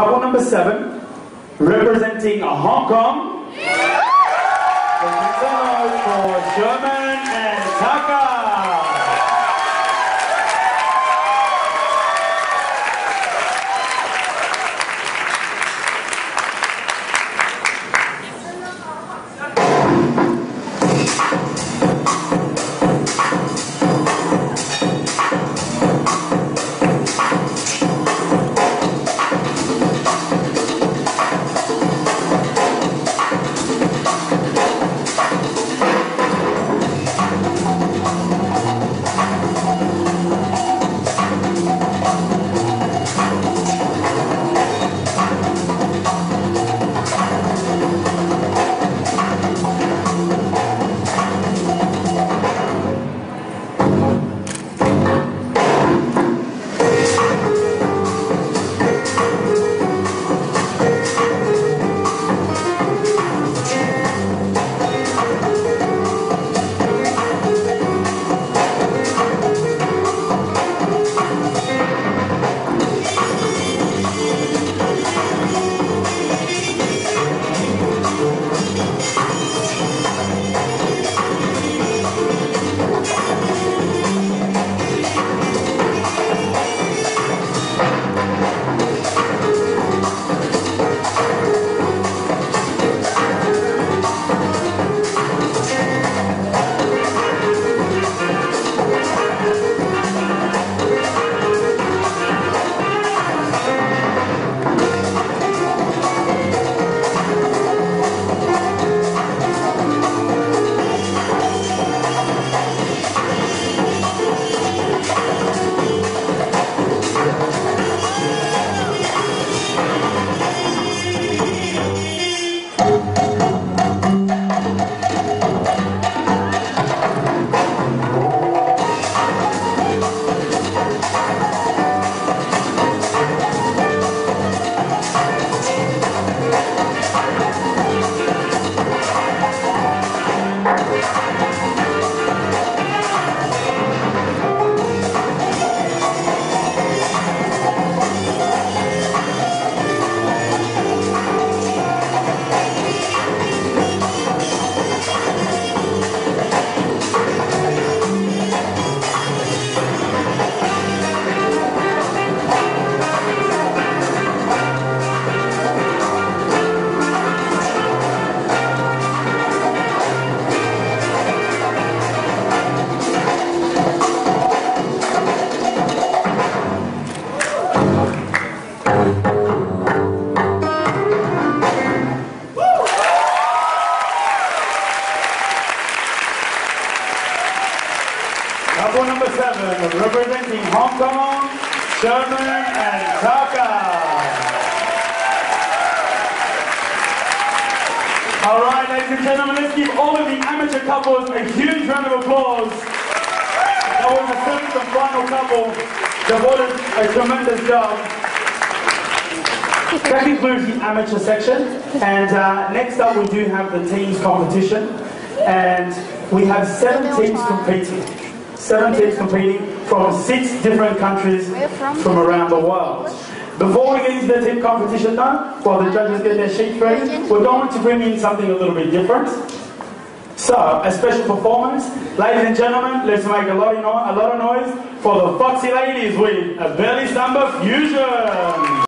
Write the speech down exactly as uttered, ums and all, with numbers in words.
Couple number seven, representing Hong Kong. Yeah. Thank you so much for Sherman and Taka. Couple number seven, representing Hong Kong, Sherman and Taka. All right, ladies and gentlemen, let's give all of the amateur couples a huge round of applause. That was the seventh and final couple. They've all done a tremendous job. That concludes the amateur section. And uh, next up, we do have the teams competition. And we have seven teams competing. Seven teams competing from six different countries from? from around the world. Before we get into the team competition though, while the judges get their sheets ready, we're going to bring in something a little bit different. So, a special performance. Ladies and gentlemen, let's make a lot of, no a lot of noise for the Foxy Ladies with a Belly Samba Fusion.